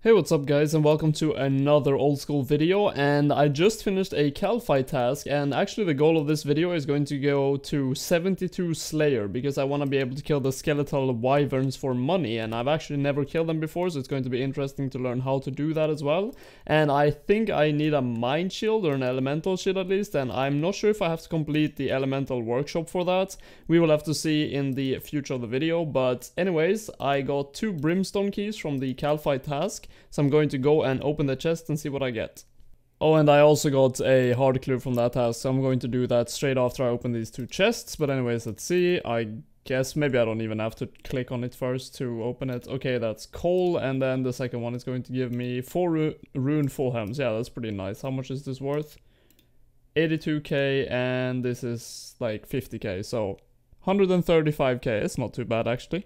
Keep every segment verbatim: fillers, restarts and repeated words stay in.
Hey, what's up guys, and welcome to another old school video. And I just finished a Calphi task, and actually the goal of this video is going to go to seventy-two Slayer, because I want to be able to kill the skeletal wyverns for money, and I've actually never killed them before, so it's going to be interesting to learn how to do that as well. And I think I need a mind shield or an elemental shield at least, and I'm not sure if I have to complete the elemental workshop for that. We will have to see in the future of the video, but anyways, I got two brimstone keys from the Calphi task. So I'm going to go and open the chest and see what I get. Oh, and I also got a hard clue from that task, so I'm going to do that straight after I open these two chests. But anyways, let's see. I guess maybe I don't even have to click on it first to open it. Okay, that's coal, and then the second one is going to give me four ru rune full helms. Yeah, that's pretty nice. How much is this worth? eighty-two K, and this is like fifty K, so one hundred thirty-five K. It's not too bad, actually.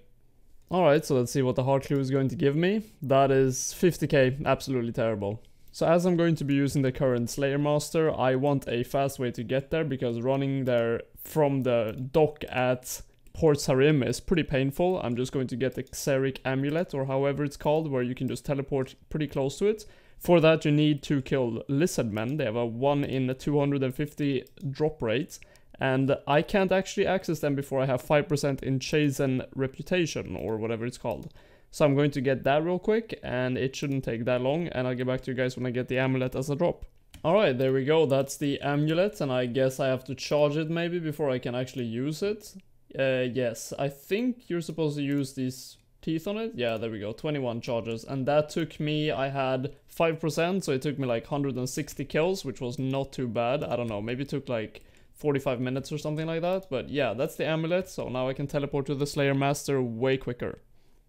Alright, so let's see what the hard clue is going to give me. That is fifty K, absolutely terrible. So as I'm going to be using the current Slayer Master, I want a fast way to get there, because running there from the dock at Port Sarim is pretty painful. I'm just going to get the Xeric Amulet, or however it's called, where you can just teleport pretty close to it. For that you need to kill lizard men. They have a one in two hundred fifty drop rate. And I can't actually access them before I have five percent in Chazen Reputation, or whatever it's called. So I'm going to get that real quick, and it shouldn't take that long, and I'll get back to you guys when I get the amulet as a drop. Alright, there we go, that's the amulet, and I guess I have to charge it maybe before I can actually use it. Uh, yes, I think you're supposed to use these teeth on it. Yeah, there we go, twenty-one charges, and that took me, I had five percent, so it took me like one hundred sixty kills, which was not too bad. I don't know, maybe it took like forty-five minutes or something like that, but yeah, that's the amulet, so now I can teleport to the Slayer Master way quicker.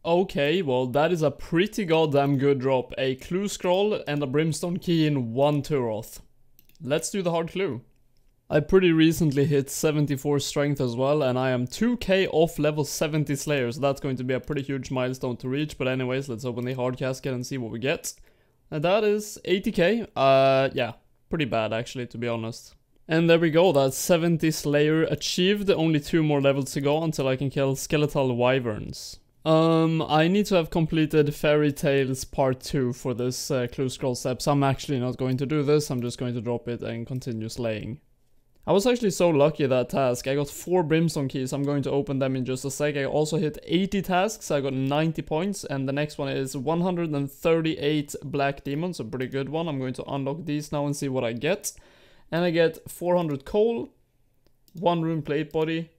Okay, well that is a pretty goddamn good drop, a clue scroll and a brimstone key in one Torag. Let's do the hard clue. I pretty recently hit seventy-four strength as well, and I am two K off level seventy Slayer, so that's going to be a pretty huge milestone to reach, but anyways, let's open the hard casket and see what we get. And that is eighty K, uh, yeah, pretty bad actually, to be honest. And there we go, that's seventy Slayer achieved, only two more levels to go until I can kill skeletal wyverns. Um, I need to have completed Fairy Tales part two for this uh, clue scroll step, so I'm actually not going to do this, I'm just going to drop it and continue slaying. I was actually so lucky that task, I got four brimstone keys, I'm going to open them in just a sec. I also hit eighty tasks, I got ninety points, and the next one is one hundred thirty-eight black demons, a pretty good one. I'm going to unlock these now and see what I get. And I get four hundred coal, one rune plate body,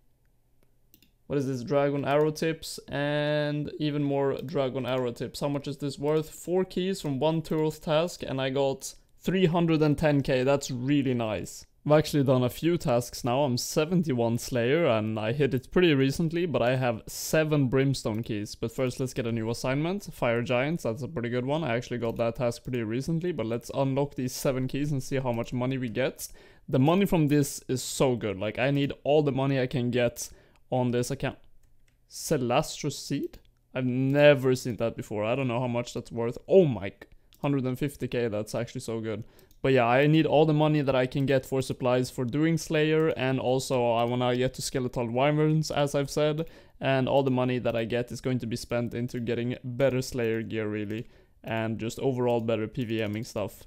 what is this, dragon arrow tips, and even more dragon arrow tips. How much is this worth? Four keys from one Torag task, and I got three hundred ten K, that's really nice. I've actually done a few tasks now, I'm seventy-one Slayer, and I hit it pretty recently, but I have seven brimstone keys. But first let's get a new assignment, Fire Giants, that's a pretty good one. I actually got that task pretty recently, but let's unlock these seven keys and see how much money we get. The money from this is so good, like I need all the money I can get on this account. Celastrus seed? I've never seen that before, I don't know how much that's worth. Oh my, one hundred fifty K, that's actually so good. But yeah, I need all the money that I can get for supplies for doing Slayer, and also I want to get to skeletal wyverns, as I've said, and all the money that I get is going to be spent into getting better Slayer gear, really, and just overall better PvMing stuff.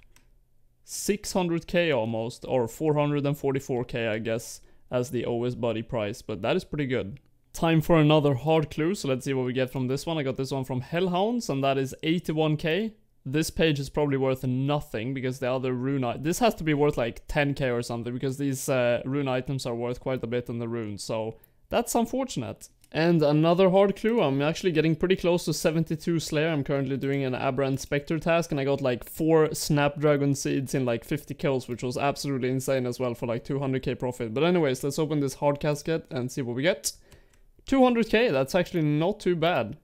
six hundred K almost, or four hundred forty-four K, I guess, as the O S body price, but that is pretty good. Time for another hard clue, so let's see what we get from this one. I got this one from Hellhounds, and that is eighty-one K. This page is probably worth nothing, because the other rune item, this has to be worth like ten K or something, because these uh, rune items are worth quite a bit in the runes, so that's unfortunate. And another hard clue, I'm actually getting pretty close to seventy-two Slayer. I'm currently doing an Aberrant Spectre task, and I got like four snapdragon seeds in like fifty kills, which was absolutely insane as well, for like two hundred K profit. But anyways, let's open this hard casket and see what we get. two hundred K, that's actually not too bad.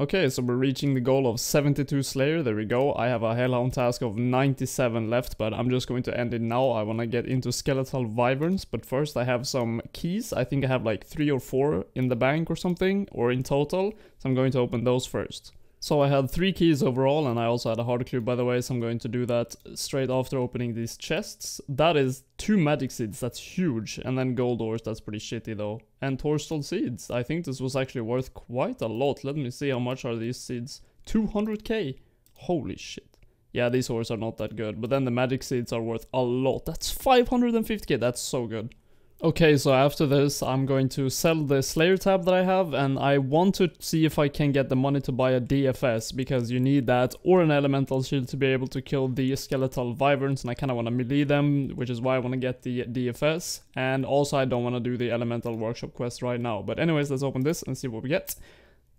Okay, so we're reaching the goal of seventy-two Slayer, there we go. I have a Hellhound task of ninety-seven left, but I'm just going to end it now. I want to get into skeletal wyverns, but first I have some keys. I think I have like three or four in the bank or something, or in total, so I'm going to open those first. So I had three keys overall, and I also had a hard clue, by the way, so I'm going to do that straight after opening these chests. That is two magic seeds, that's huge, and then gold ores, that's pretty shitty though. And torstol seeds, I think this was actually worth quite a lot. Let me see, how much are these seeds? two hundred K, Holy shit. Yeah, these ores are not that good, but then the magic seeds are worth a lot. That's five hundred fifty K, that's so good. Okay, so after this I'm going to sell the Slayer tab that I have, and I want to see if I can get the money to buy a D F S, because you need that or an elemental shield to be able to kill the skeletal wyverns, and I kind of want to melee them, which is why I want to get the D F S, and also I don't want to do the elemental workshop quest right now. But anyways, let's open this and see what we get.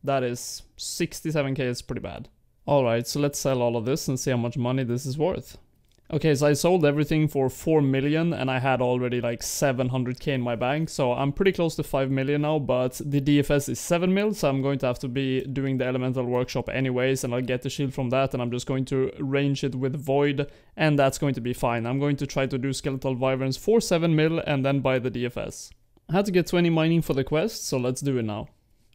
That is sixty-seven K, it's pretty bad. Alright, so let's sell all of this and see how much money this is worth. Okay, so I sold everything for four million and I had already like seven hundred K in my bank, so I'm pretty close to five million now, but the D F S is seven mil, so I'm going to have to be doing the elemental workshop anyways, and I'll get the shield from that, and I'm just going to range it with void, and that's going to be fine. I'm going to try to do skeletal wyverns for seven mil and then buy the D F S. I had to get twenty mining for the quest, so let's do it now.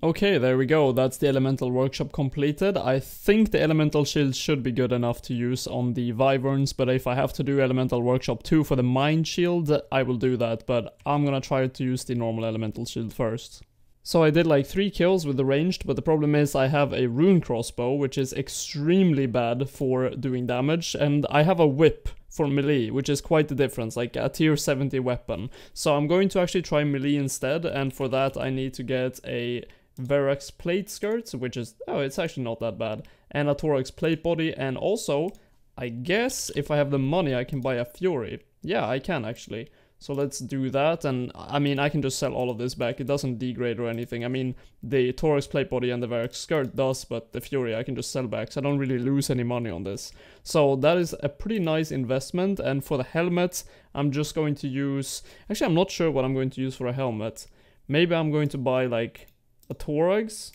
Okay, there we go, that's the elemental workshop completed. I think the elemental shield should be good enough to use on the wyverns, but if I have to do elemental workshop two for the mind shield, I will do that, but I'm gonna try to use the normal elemental shield first. So I did like three kills with the ranged, but the problem is I have a rune crossbow, which is extremely bad for doing damage, and I have a whip for melee, which is quite the difference, like a tier seventy weapon. So I'm going to actually try melee instead, and for that I need to get a Verac plate skirts, which is, oh, it's actually not that bad, and a Torex plate body, and also I guess if I have the money I can buy a Fury. Yeah, I can actually, so let's do that. And I mean, I can just sell all of this back, it doesn't degrade or anything. I mean, the Torex plate body and the Verac skirt does, but the Fury I can just sell back, so I don't really lose any money on this. So that is a pretty nice investment. And for the helmet, I'm just going to use, actually I'm not sure what I'm going to use for a helmet. Maybe I'm going to buy like a Torag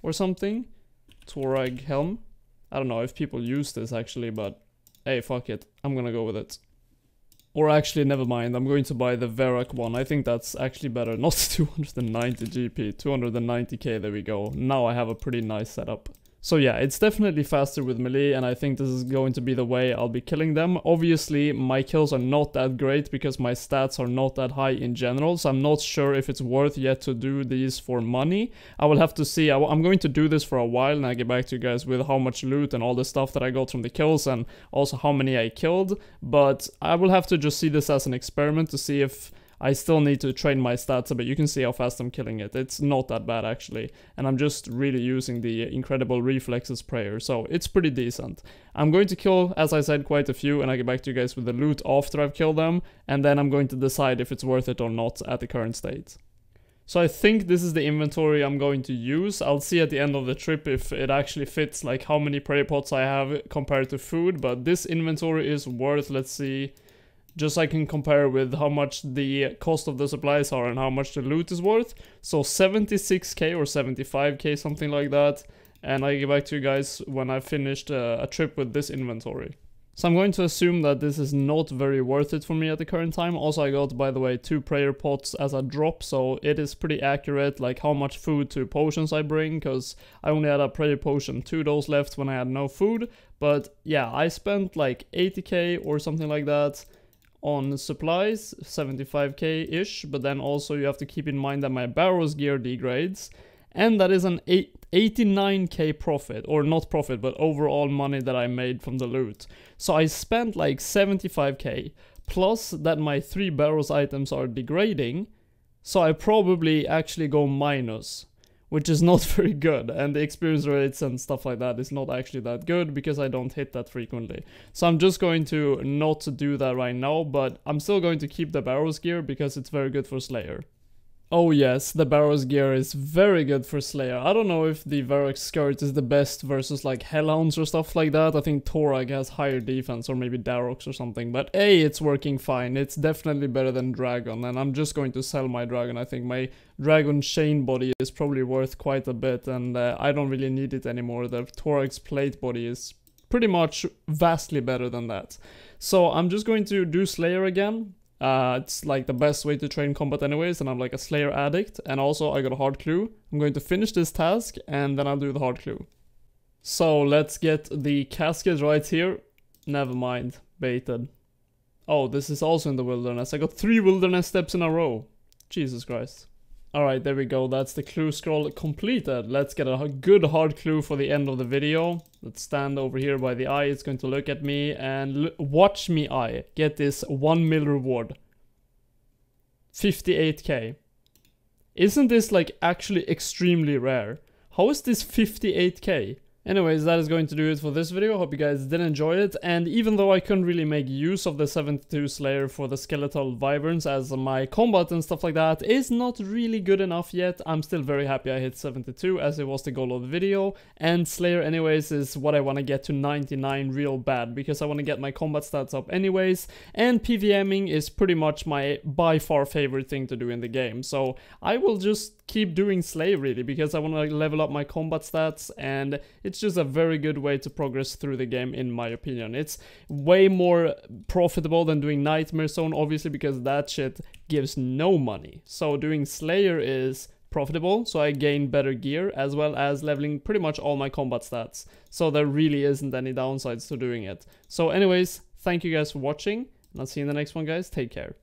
or something. Torag helm. I don't know if people use this actually, but hey, fuck it, I'm gonna go with it. Or actually, never mind, I'm going to buy the Verac one. I think that's actually better. Not two hundred ninety G P, two hundred ninety K, there we go. Now I have a pretty nice setup. So yeah, it's definitely faster with melee, and I think this is going to be the way I'll be killing them. Obviously, my kills are not that great because my stats are not that high in general, so I'm not sure if it's worth yet to do these for money. I will have to see. I w I'm going to do this for a while, and I'll get back to you guys with how much loot and all the stuff that I got from the kills, and also how many I killed, but I will have to just see this as an experiment to see if I still need to train my stats a bit. You can see how fast I'm killing it. It's not that bad actually, and I'm just really using the incredible reflexes prayer, so it's pretty decent. I'm going to kill, as I said, quite a few, and I get back to you guys with the loot after I've killed them, and then I'm going to decide if it's worth it or not at the current state. So I think this is the inventory I'm going to use. I'll see at the end of the trip if it actually fits, like how many prayer pots I have compared to food, but this inventory is worth, let's see, just so I can compare with how much the cost of the supplies are and how much the loot is worth. So seventy-six K or seventy-five K, something like that. And I'll get back to you guys when I've finished uh, a trip with this inventory. So I'm going to assume that this is not very worth it for me at the current time. Also, I got, by the way, two prayer pots as a drop, so it is pretty accurate, like how much food to potions I bring, because I only had a prayer potion two dose left when I had no food. But yeah, I spent like eighty K or something like that on supplies, seventy-five K ish, but then also you have to keep in mind that my barrow's gear degrades, and that is an eighty-nine K profit, or not profit, but overall money that I made from the loot. So I spent like seventy-five K, plus that my three barrows items are degrading, so I probably actually go minus, which is not very good, and the experience rates and stuff like that is not actually that good because I don't hit that frequently. So I'm just going to not do that right now, but I'm still going to keep the barrow's gear because it's very good for Slayer. Oh yes, the barrow's gear is very good for Slayer. I don't know if the Verac skirt is the best versus like Hellhounds or stuff like that. I think Torag has higher defense, or maybe Darrox or something, but hey, it's working fine. It's definitely better than Dragon, and I'm just going to sell my Dragon. I think my Dragon chain body is probably worth quite a bit, and uh, I don't really need it anymore. The Torag's plate body is pretty much vastly better than that. So I'm just going to do Slayer again. Uh, it's like the best way to train combat anyways, and I'm like a Slayer addict, and also I got a hard clue. I'm going to finish this task and then I'll do the hard clue. So let's get the casket right here. Never mind, baited. Oh, this is also in the wilderness. I got three wilderness steps in a row. Jesus Christ. Alright, there we go. That's the clue scroll completed. Let's get a good hard clue for the end of the video. Let's stand over here by the eye. It's going to look at me and l watch me eye. Get this one mil reward. fifty-eight K. Isn't this like actually extremely rare? How is this fifty-eight K? Anyways, that is going to do it for this video. Hope you guys did enjoy it, and even though I couldn't really make use of the seventy-two Slayer for the Skeletal Wyverns, as my combat and stuff like that is not really good enough yet, I'm still very happy I hit seventy-two, as it was the goal of the video, and Slayer anyways is what I want to get to ninety-nine real bad, because I want to get my combat stats up anyways, and PVMing is pretty much my by far favorite thing to do in the game, so I will just keep doing Slayer really, because I want to level up my combat stats, and it It's just a very good way to progress through the game, in my opinion. It's way more profitable than doing Nightmare Zone, obviously, because that shit gives no money. So doing Slayer is profitable, so I gain better gear, as well as leveling pretty much all my combat stats. So there really isn't any downsides to doing it. So anyways, thank you guys for watching, and I'll see you in the next one, guys. Take care.